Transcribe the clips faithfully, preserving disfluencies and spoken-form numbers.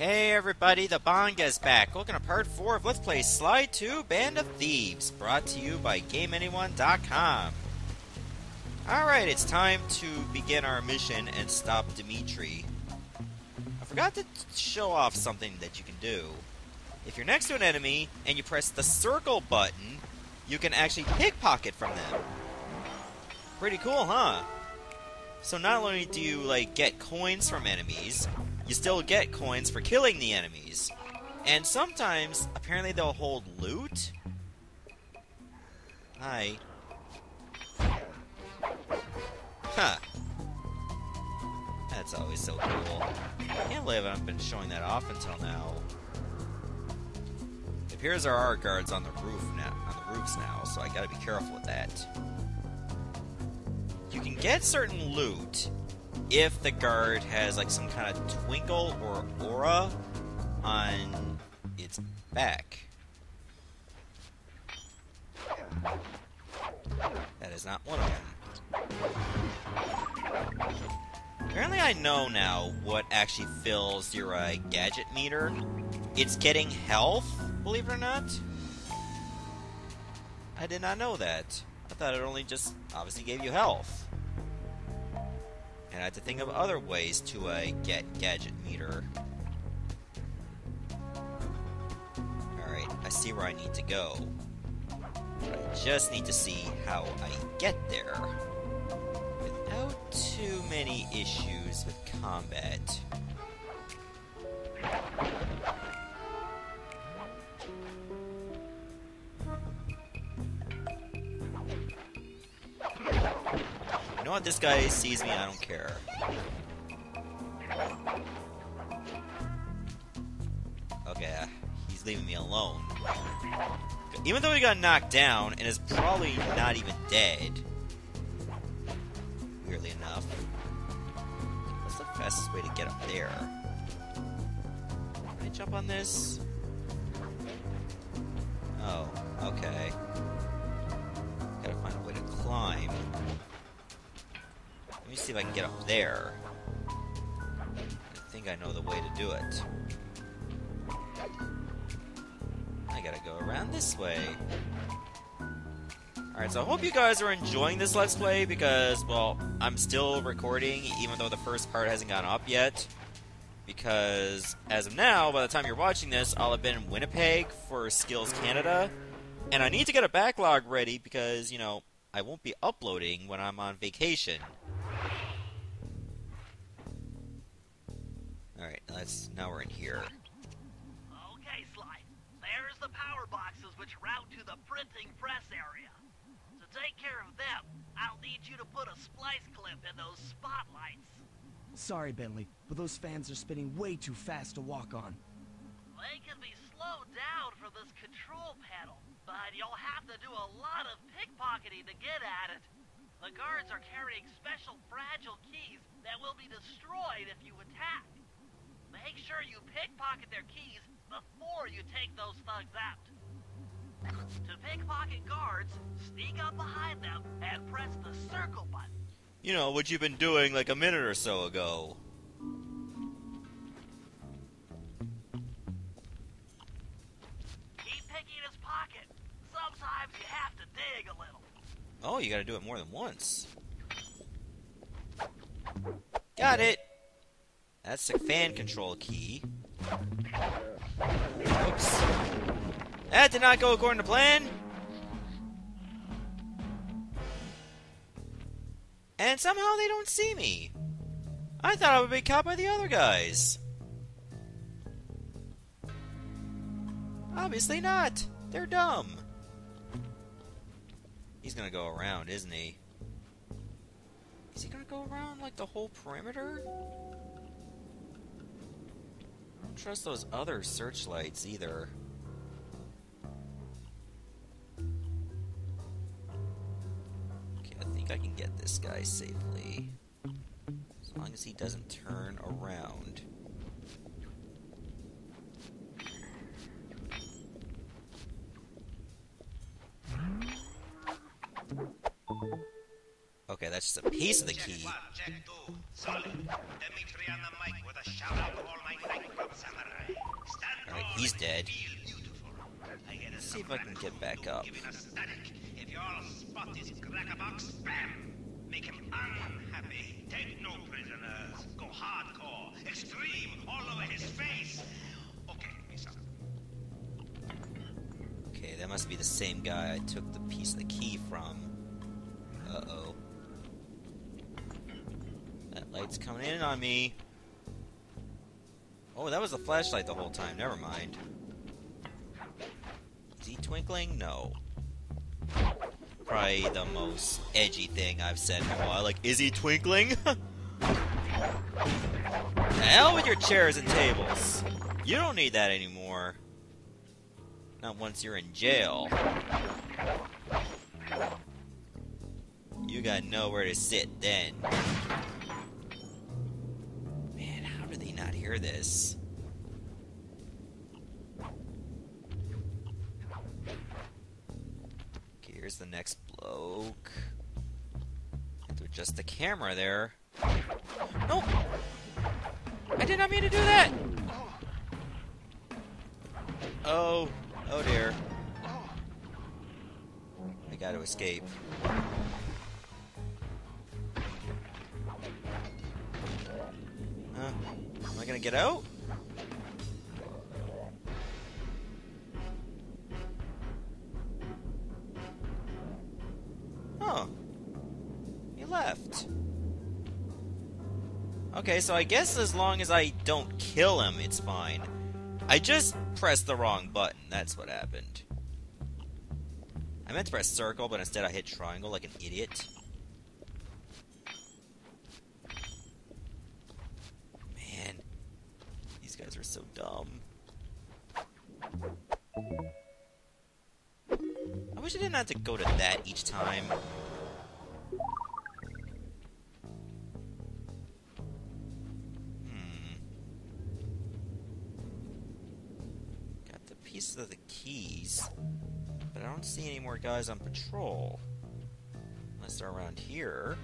Hey everybody, the Bonga's back, looking at part four of Let's Play Sly two Band of Thieves, brought to you by game anyone dot com. Alright, it's time to begin our mission and stop Dimitri. I forgot to show off something that you can do. If you're next to an enemy and you press the circle button, you can actually pickpocket from them. Pretty cool, huh? So not only do you, like, get coins from enemies, you still get coins for killing the enemies. And sometimes, apparently they'll hold loot? Hi. Huh. That's always so cool. I can't believe I've been showing that off until now. It appears there are guards on the roof now, on the roofs now, so I gotta be careful with that. You can get certain loot if the guard has like some kind of twinkle or aura on its back. That is not one of them. Apparently I know now what actually fills your uh, gadget meter. It's getting health, believe it or not. I did not know that. I thought it only just obviously gave you health. And I have to think of other ways to uh, get gadget meter. Alright, I see where I need to go. I just need to see how I get there without too many issues with combat. You know what, this guy sees me, I don't care. Okay, uh, he's leaving me alone. Even though he got knocked down and is probably not even dead. Weirdly enough. That's the fastest way to get up there. Can I jump on this? Oh, okay. Gotta find a way to climb. Let me see if I can get up there. I think I know the way to do it. I gotta go around this way. Alright, so I hope you guys are enjoying this Let's Play because, well, I'm still recording even though the first part hasn't gone up yet. Because, as of now, by the time you're watching this, I'll have been in Winnipeg for Skills Canada. And I need to get a backlog ready because, you know, I won't be uploading when I'm on vacation. Alright, let's, now we're in here. Okay, Sly. There's the power boxes which route to the printing press area. To take care of them, I'll need you to put a splice clip in those spotlights. Sorry, Bentley, but those fans are spinning way too fast to walk on. They can be slowed down from this control panel, but you'll have to do a lot of pickpocketing to get at it. The guards are carrying special fragile keys that will be destroyed if you attack. Make sure you pickpocket their keys before you take those thugs out. To pickpocket guards, sneak up behind them and press the circle button. You know, what you've been doing like a minute or so ago. Keep picking his pocket. Sometimes you have to dig a little. Oh, you gotta do it more than once. Got it! That's the fan control key. Oops. That did not go according to plan! And somehow they don't see me! I thought I would be caught by the other guys! Obviously not! They're dumb! He's gonna go around, isn't he? Is he gonna go around like the whole perimeter? I don't trust those other searchlights either. Okay, I think I can get this guy safely. As long as he doesn't turn around. Okay, that's just a piece of the key. Check one, check two. Solid. Dimitri on the mic with a shout out to all my nightclub samurai. He's dead. Let's see if I can get back up. If you all spot this crackerbox, spam! Make him unhappy. Take no prisoners. Go hardcore. Extreme all over his face. Okay, Okay, that must be the same guy I took the piece of the key from. Uh-oh. That light's coming in on me. Oh, that was the flashlight the whole time. Never mind. Is he twinkling? No. Probably the most edgy thing I've said in a while. Like, is he twinkling? Hell with your chairs and tables. You don't need that anymore. Not once you're in jail. You got nowhere to sit then. Man, how do they not hear this? Okay, here's the next bloke. Have to adjust the camera there. No! I did not mean to do that! Oh, oh dear. I gotta escape. Uh, am I gonna get out? Huh. He left. Okay, so I guess as long as I don't kill him, it's fine. I just pressed the wrong button, that's what happened. I meant to press circle, but instead I hit triangle like an idiot. Guys are so dumb. I wish I didn't have to go to that each time. Hmm. Got the pieces of the keys, but I don't see any more guys on patrol. Unless they're around here.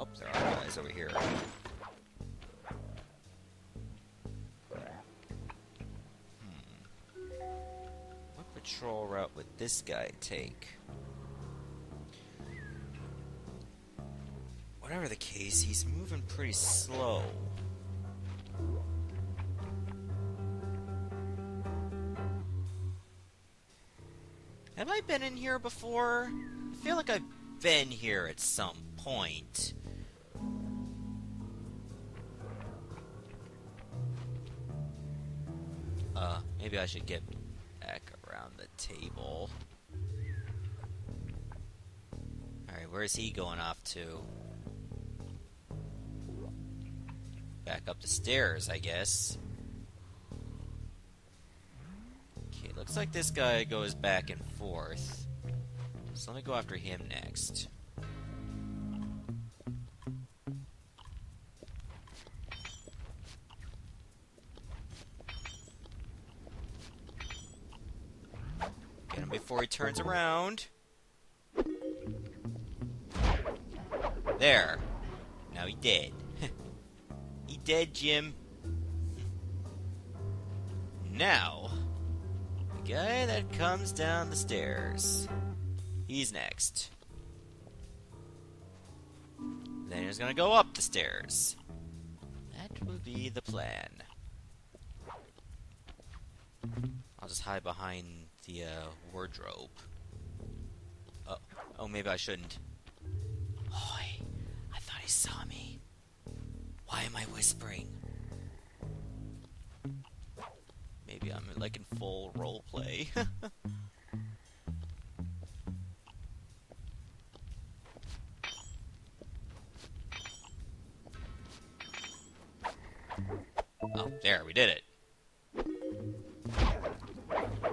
Oh, there are guys over here. Patrol route would this guy take? Whatever the case, he's moving pretty slow. Have I been in here before? I feel like I've been here at some point. Uh, maybe I should get back around the table. Alright, where's he going off to? Back up the stairs, I guess. Okay, looks like this guy goes back and forth. So let me go after him next. Before he turns around. There. Now he dead. He dead, Jim. Now, the guy that comes down the stairs. He's next. Then he's gonna go up the stairs. That will be the plan. I'll just hide behind the uh, wardrobe. Oh, oh, maybe I shouldn't. Oh, I, I thought he saw me. Why am I whispering? Maybe I'm like in full role play. Oh, there, we did it.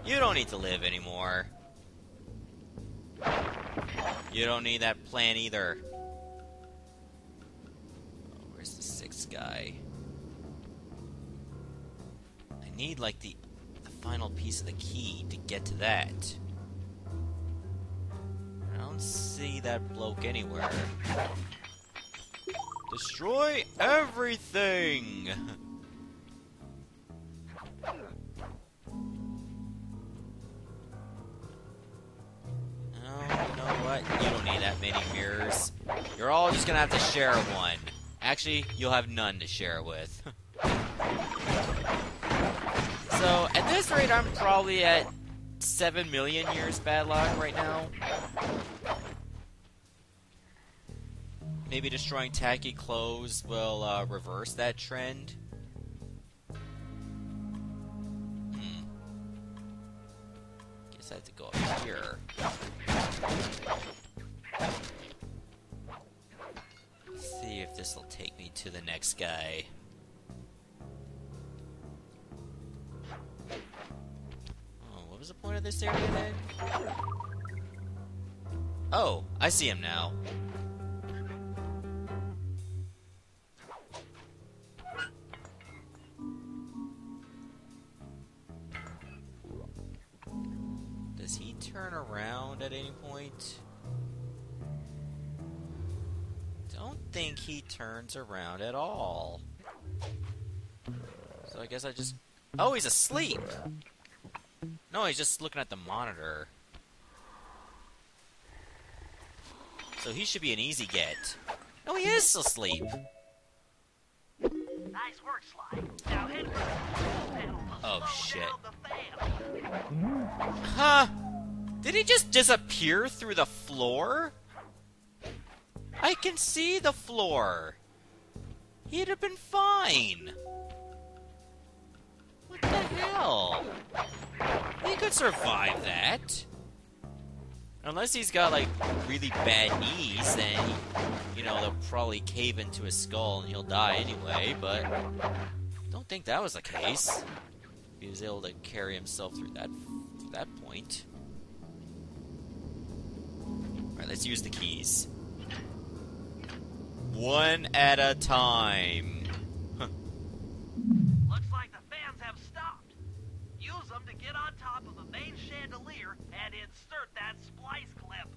You don't need to live anymore. You don't need that plan either. Oh, where's the sixth guy? I need, like, the, the final piece of the key to get to that. I don't see that bloke anywhere. Destroy everything! We're all just gonna have to share one. Actually, you'll have none to share with. So, at this rate, I'm probably at seven million years bad luck right now. Maybe destroying tacky clothes will uh, reverse that trend. Hmm. Guess I have to go up here. Let's see if this will take me to the next guy. Oh, what was the point of this area then? Oh, I see him now. Turn around at any point? Don't think he turns around at all. So I guess I just... Oh, he's asleep! No, he's just looking at the monitor. So he should be an easy get. No, he is asleep! Nice work, Sly. Now head for the control panel. Oh, shit. Huh? Did he just disappear through the floor? I can see the floor. He'd have been fine. What the hell? He could survive that. Unless he's got, like, really bad knees, then, you know, they'll probably cave into his skull and he'll die anyway, but don't think that was the case. He was able to carry himself through that, through that point. Alright, let's use the keys. One at a time. Huh. Looks like the fans have stopped. Use them to get on top of the main chandelier and insert that splice clip.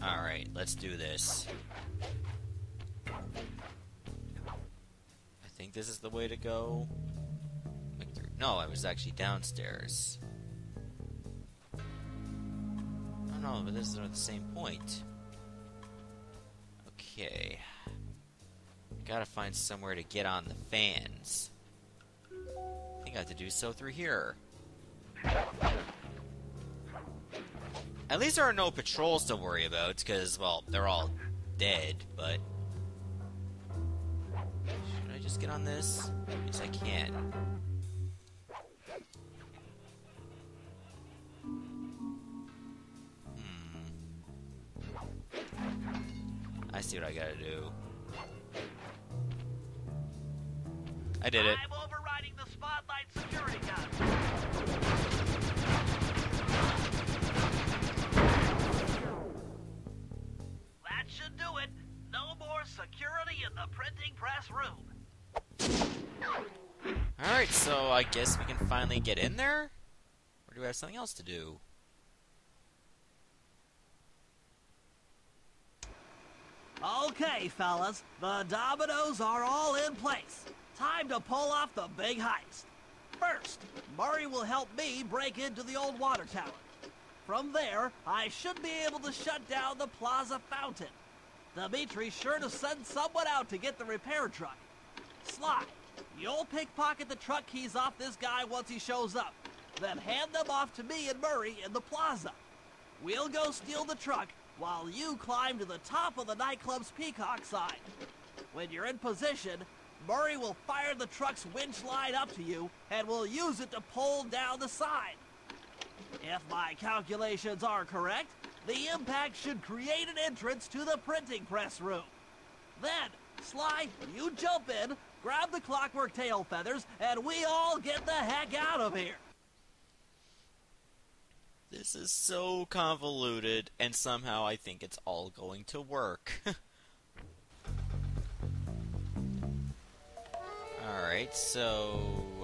Alright, let's do this. I think this is the way to go. No, I was actually downstairs. No, but this is at the same point. Okay. Gotta find somewhere to get on the fans. I think I have to do so through here. At least there are no patrols to worry about, because, well, they're all dead, but... Should I just get on this? Yes, I can. I see what I gotta do. I did it. I'm overriding the spotlight security guard. That should do it. No more security in the printing press room. Alright, so I guess we can finally get in there? Or do we have something else to do? Okay, fellas, the dominoes are all in place. Time to pull off the big heist. First, Murray will help me break into the old water tower. From there, I should be able to shut down the plaza fountain. Dimitri's sure to send someone out to get the repair truck. Sly, you'll pickpocket the truck keys off this guy once he shows up, then hand them off to me and Murray in the plaza. We'll go steal the truck, while you climb to the top of the nightclub's peacock sign. When you're in position, Murray will fire the truck's winch line up to you, and will use it to pull down the sign. If my calculations are correct, the impact should create an entrance to the printing press room. Then, Sly, you jump in, grab the clockwork tail feathers, and we all get the heck out of here. This is so convoluted, and somehow I think it's all going to work. Alright, so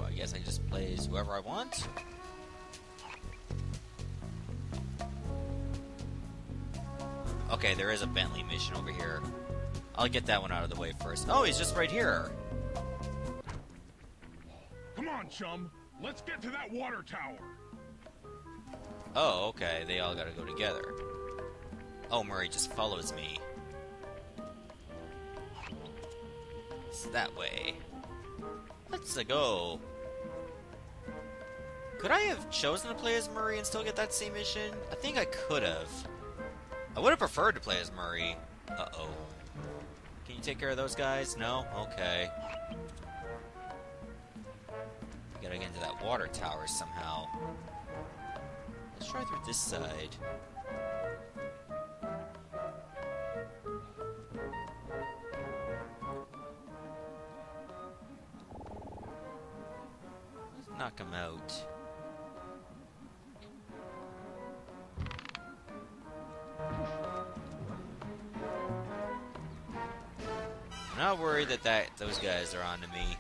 I guess I just play as whoever I want. Okay, there is a Bentley mission over here. I'll get that one out of the way first. Oh, he's just right here! Come on, chum! Let's get to that water tower! Oh, okay, they all gotta go together. Oh, Murray just follows me. That's that way. Let's-a go. Could I have chosen to play as Murray and still get that same mission? I think I could have. I would have preferred to play as Murray. Uh-oh. Can you take care of those guys? No? Okay. We gotta get into that water tower somehow. Let's try through this side. Knock him out. I'm not worried that, that those guys are onto me.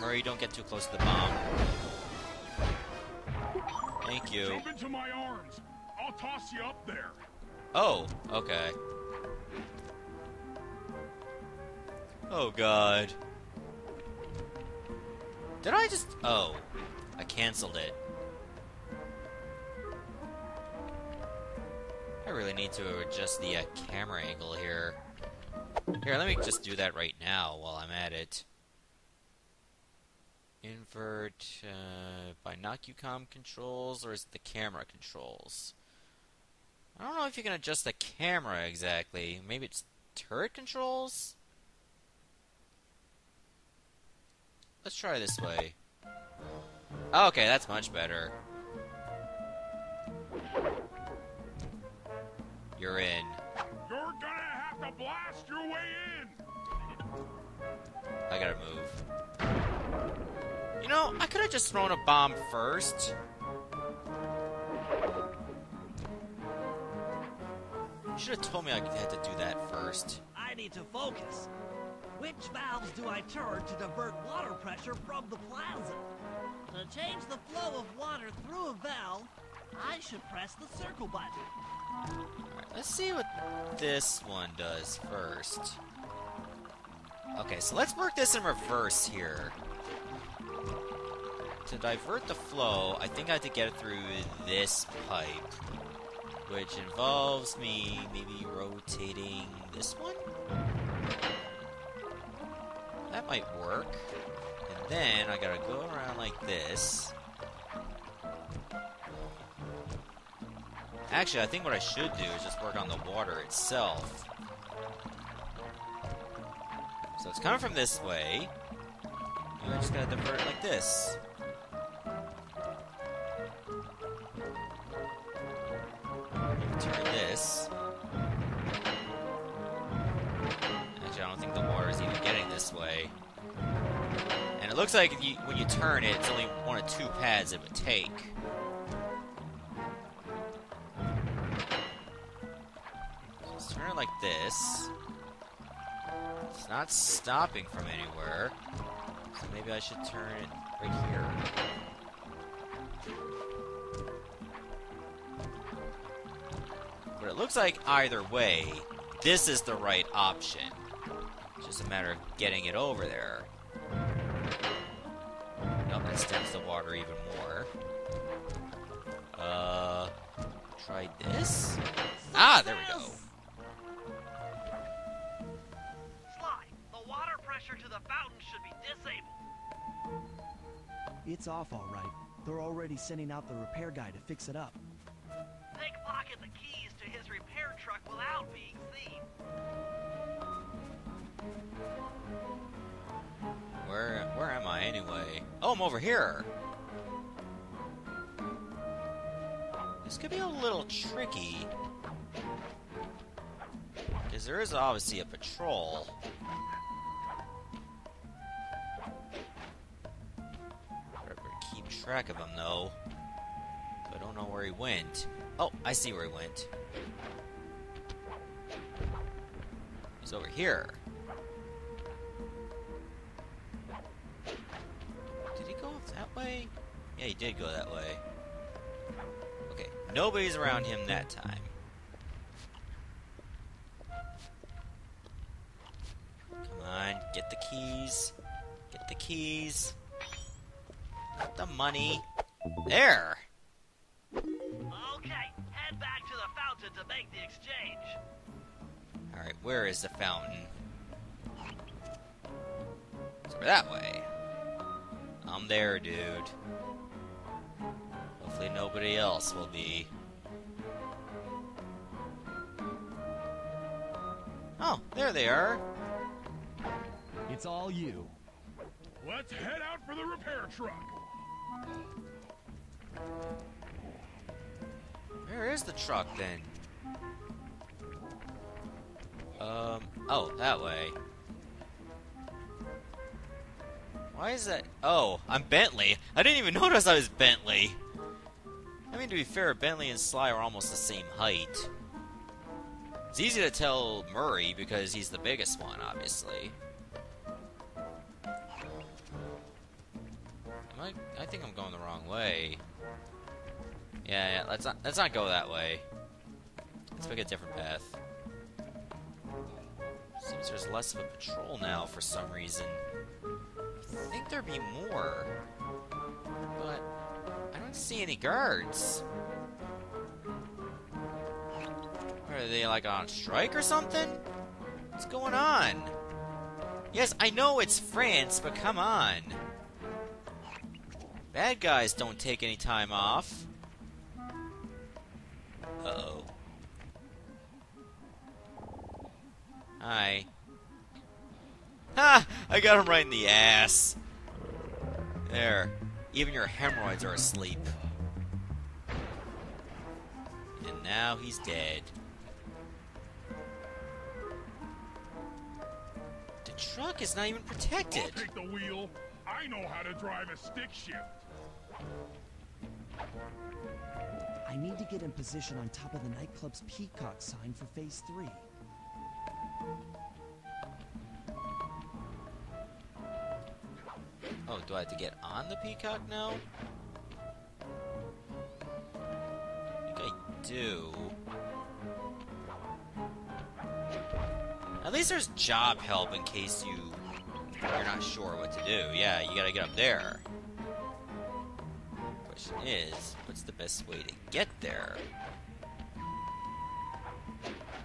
Murray, don't get too close to the bomb. Thank you. Jump into my arms. I'll toss you up there. Oh, okay. Oh god. Did I just... Oh. I cancelled it. I really need to adjust the uh, camera angle here. Here, let me just do that right now while I'm at it. Invert... Uh, Binocucom controls, or is it the camera controls? I don't know if you can adjust the camera exactly. Maybe it's turret controls? Let's try this way. Oh, okay, that's much better. You're in. You're gonna have to blast your way in. I gotta move. You know, I could have just thrown a bomb first. You should have told me I had to do that first. I need to focus. Which valves do I turn to divert water pressure from the plaza? To change the flow of water through a valve, I should press the circle button. Alright, let's see what this one does first. Okay, so let's work this in reverse here. To divert the flow, I think I have to get it through this pipe, which involves me maybe rotating this one? That might work. And then I gotta go around like this. Actually, I think what I should do is just work on the water itself. So it's coming from this way. And I just gotta divert it like this. Turn this. This way, and it looks like you, when you turn it, it's only one of two pads it would take. So let's turn it like this. It's not stopping from anywhere, so maybe I should turn it right here. But it looks like either way, this is the right option. It's just a matter of getting it over there. Nope, that stems the water even more. Uh, try this. Ah, there we go. Sly, the water pressure to the fountain should be disabled. It's off, all right. They're already sending out the repair guy to fix it up. They can pocket the keys to his repair truck without being seen. Where, where am I anyway? Oh, I'm over here! This could be a little tricky. Because there is obviously a patrol. Better keep track of him though. I don't know where he went. Oh, I see where he went. He's over here. That way? Yeah, he did go that way. Okay, nobody's around him that time. Come on, get the keys. Get the keys. Get the money. There! Okay, head back to the fountain to make the exchange. Alright, where is the fountain? over that way. I'm there, dude. Hopefully nobody else will be. Oh, there they are. It's all you. Let's head out for the repair truck. Where is the truck then? Um, oh, that way. Why is that? Oh, I'm Bentley. I didn't even notice I was Bentley. I mean, to be fair, Bentley and Sly are almost the same height. It's easy to tell Murray because he's the biggest one, obviously. Am I? I think I'm going the wrong way. Yeah, yeah, let's not let's not go that way. Let's pick a different path. Seems there's less of a patrol now for some reason. I think there'd be more, but I don't see any guards. Are they like on strike or something? What's going on? Yes, I know it's France, but come on. Bad guys don't take any time off. Uh-oh. Hi. Ha! I got him right in the ass. There. Even your hemorrhoids are asleep. And now he's dead. The truck is not even protected. I'll take the wheel. I know how to drive a stick shift. I need to get in position on top of the nightclub's peacock sign for phase three. Oh, do I have to get on the peacock now? I think I do. At least there's job help in case you, you're not sure what to do. Yeah, you gotta get up there. Question is, what's the best way to get there?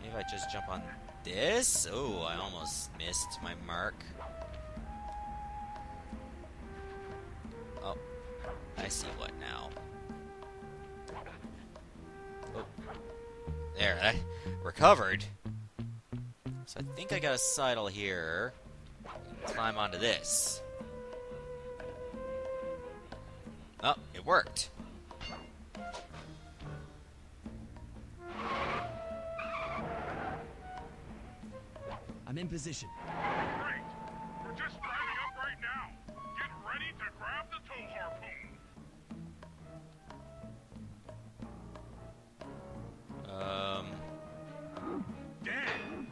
Maybe I just jump on this? Oh, I almost missed my mark. Oh, I see what now. Oh, there, I recovered. So I think I got a sidle here. Climb onto this. Oh, it worked. I'm in position. Great. We're just driving up right now. Get ready to grab the tow harpoon. Um. Dang.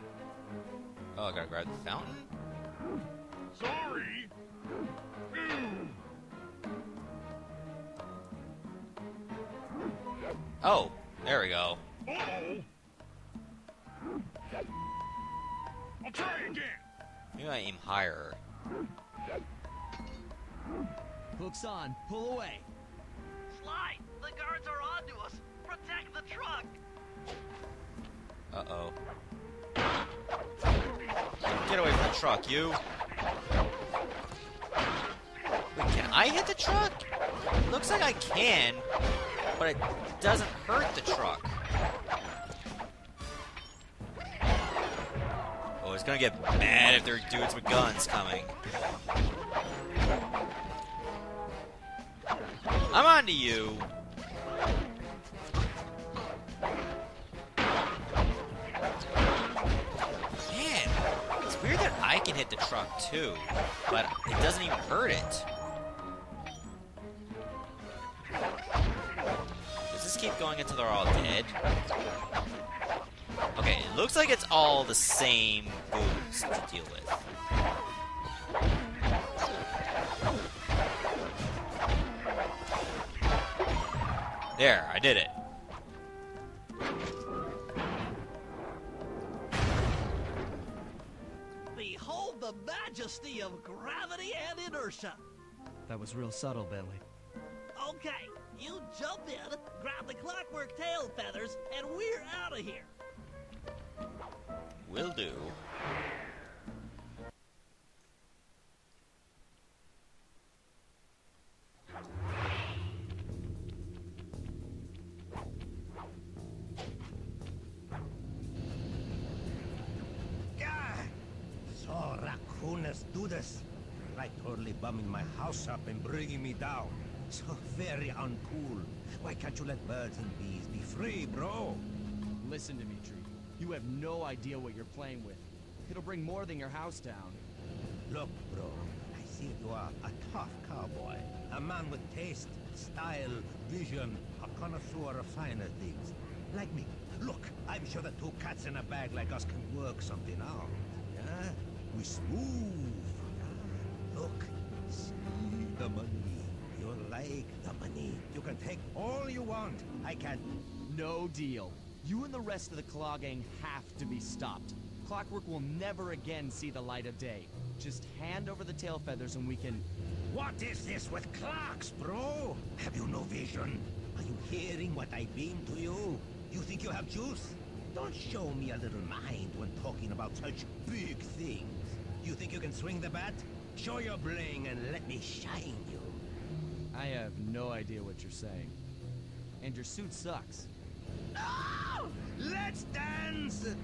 Oh, I gotta grab the fountain? Sorry. Oh, there we go. Uh-oh. I'll try again. Maybe I aim higher. Hook's on. Pull away. Sly, the guards are onto us. Protect the truck. Uh-oh. Get away from the truck, you. Wait, can I hit the truck? Looks like I can, but it doesn't hurt the truck. Oh, it's gonna get mad if there are dudes with guns coming. I'm on to you. Man, it's weird that I can hit the truck too, but it doesn't even hurt it. Does this keep going until they're all dead? Okay, it looks like it's all the same booze to deal with. There, I did it. Behold the majesty of gravity and inertia. That was real subtle, Bentley. Okay, you jump in, grab the clockwork tail feathers, and we're out of here. Will do. princess. Like totally bumming my house up and bringing me down. So very uncool. Why can't you let birds and bees be free, bro? Listen, Dimitri. You have no idea what you're playing with. It'll bring more than your house down. Look, bro. I see you are a tough cowboy. A man with taste, style, vision, a connoisseur of finer things. Like me. Look, I'm sure the two cats in a bag like us can work something out. Yeah? We smooth. Yeah? Look, see the money. You like the money. You can take all you want. I can't. No deal. You and the rest of the Claw Gang have to be stopped. Clockwork will never again see the light of day. Just hand over the tail feathers and we can... What is this with clocks, bro? Have you no vision? Are you hearing what I beam to you? You think you have juice? Don't show me a little mind when talking about such big things. You think you can swing the bat? Show your bling and let me shine you. I have no idea what you're saying. And your suit sucks. No! Let's dance! Is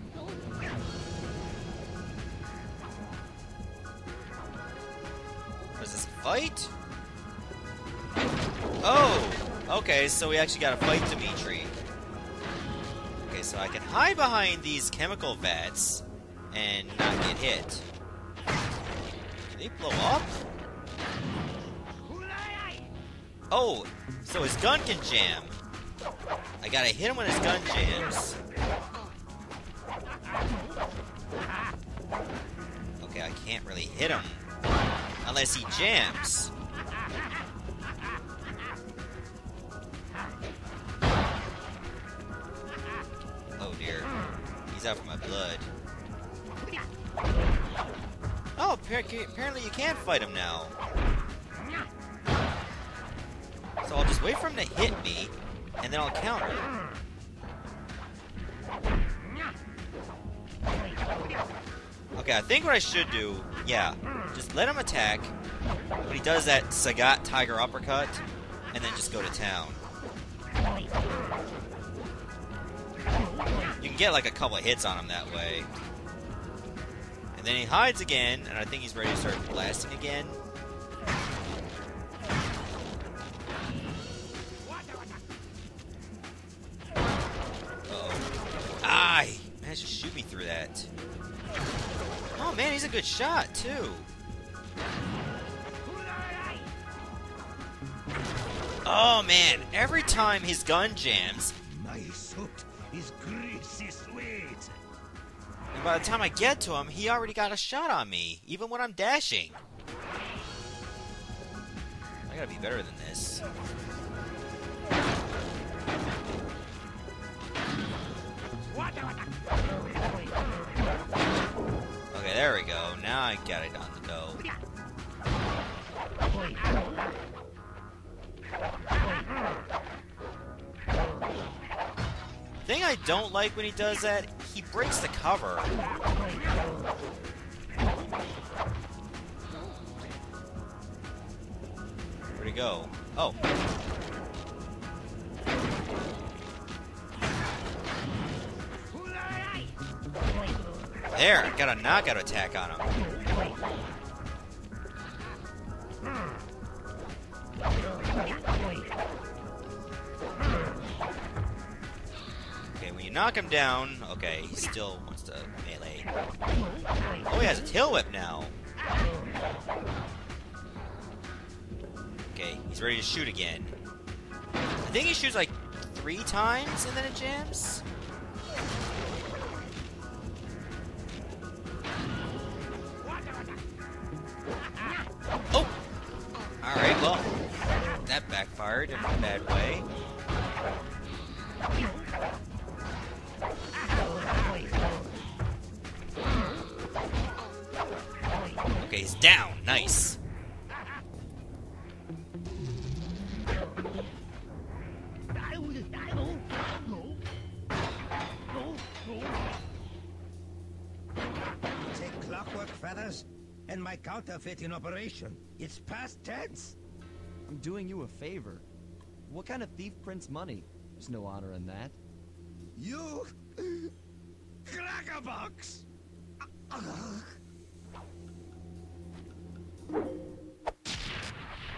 this a fight? Oh! Okay, so we actually gotta fight Dimitri. Okay, so I can hide behind these chemical vats and not get hit. Can they blow up? Oh, so his gun can jam. I gotta hit him when his gun jams. Okay, I can't really hit him unless he jams. Oh dear, he's out for my blood. Oh, apparently you can't fight him now. So I'll just wait for him to hit me, and then I'll counter. Okay, I think what I should do, yeah, just let him attack. When he does that Sagat Tiger Uppercut, and then just go to town. You can get like a couple of hits on him that way. And then he hides again, and I think he's ready to start blasting again. Just shoot me through that. Oh man, he's a good shot too. Oh man, every time his gun jams, my suit is greasy sweet. And by the time I get to him, he already got a shot on me, even when I'm dashing. I gotta be better than this. Okay, there we go. Now I got it on the go. The thing I don't like when he does that, he breaks the cover. Where'd he go? Oh. There, got a knockout attack on him. Okay, when you knock him down, okay, he still wants to melee. Oh, he has a tail whip now. Okay, he's ready to shoot again. I think he shoots like three times and then it jams. Alright, well, that backfired in a bad way. Okay, he's down. Nice. Take clockwork feathers and my counterfeiting operation. It's past tense. I'm doing you a favor. What kind of thief prints money? There's no honor in that. You... Crackerbox!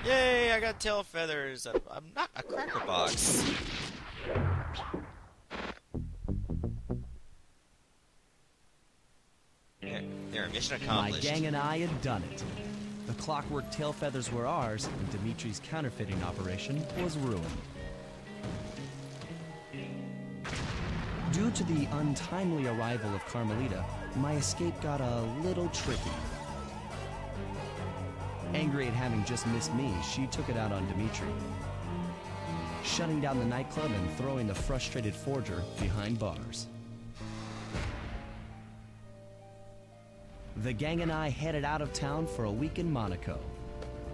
Yay, I got tail feathers. I'm not a cracker box. There, there, mission accomplished. My gang and I had done it. The clockwork tail feathers were ours, and Dimitri's counterfeiting operation was ruined. Due to the untimely arrival of Carmelita, my escape got a little tricky. Angry at having just missed me, she took it out on Dimitri, shutting down the nightclub and throwing the frustrated forger behind bars. The gang and I headed out of town for a week in Monaco.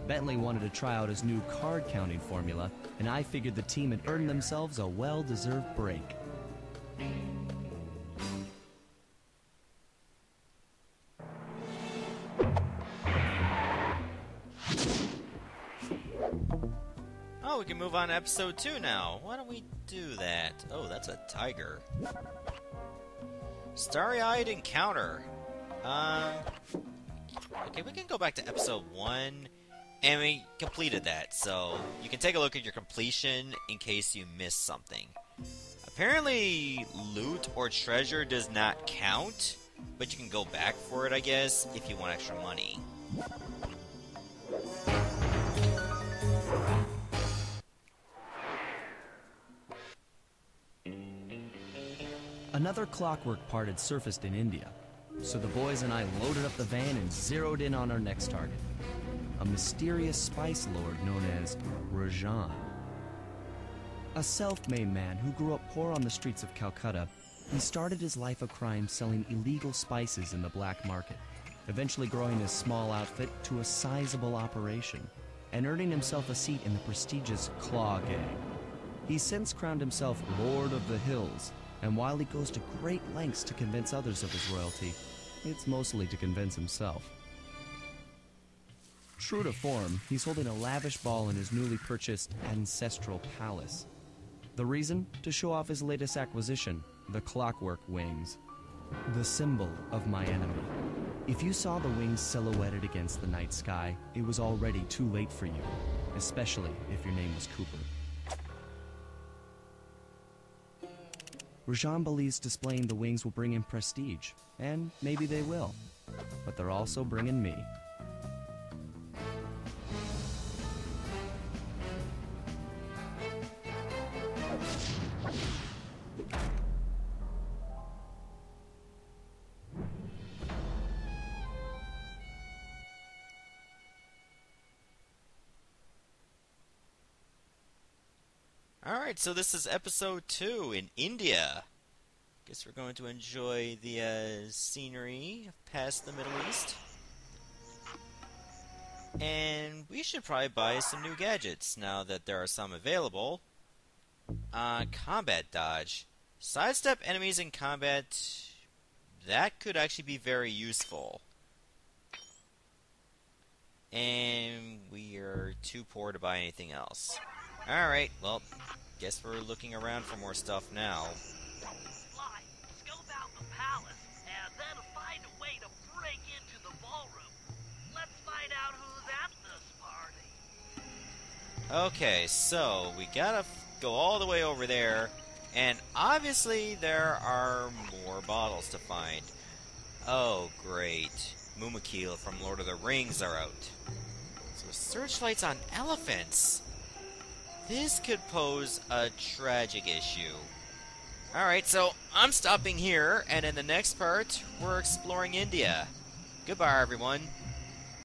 Bentley wanted to try out his new card counting formula, and I figured the team had earned themselves a well-deserved break. Oh, we can move on to episode two now. Why don't we do that? Oh, that's a tiger. Starry-eyed encounter. Uh, okay, we can go back to episode one, and we completed that, so you can take a look at your completion in case you missed something. Apparently, loot or treasure does not count, but you can go back for it, I guess, if you want extra money. Another clockwork part had surfaced in India, so the boys and I loaded up the van and zeroed in on our next target, a mysterious spice lord known as Rajan. A self-made man who grew up poor on the streets of Calcutta, he started his life of crime selling illegal spices in the black market, eventually growing his small outfit to a sizable operation and earning himself a seat in the prestigious Claw Gang. He's since crowned himself Lord of the Hills, and while he goes to great lengths to convince others of his royalty, it's mostly to convince himself. True to form, he's holding a lavish ball in his newly purchased ancestral palace. The reason? To show off his latest acquisition, the clockwork wings, the symbol of my enemy. If you saw the wings silhouetted against the night sky, it was already too late for you, especially if your name was Cooper. Rajan believes displaying the wings will bring him prestige, and maybe they will, but they're also bringing me. Alright, so this is episode two in India. Guess we're going to enjoy the uh, scenery past the Middle East. And we should probably buy some new gadgets now that there are some available. Uh, combat dodge. Sidestep enemies in combat. That could actually be very useful. And we are too poor to buy anything else. Alright, well, guess we're looking around for more stuff now. Sly, scope out the palace, and then find a way to break into the ballroom. Let's find out who's at this party. Okay, so we gotta go all the way over there, and obviously there are more bottles to find. Oh, great. Mumakil from Lord of the Rings are out. So searchlights on elephants. This could pose a tragic issue. Alright, so I'm stopping here, and in the next part, we're exploring India. Goodbye, everyone.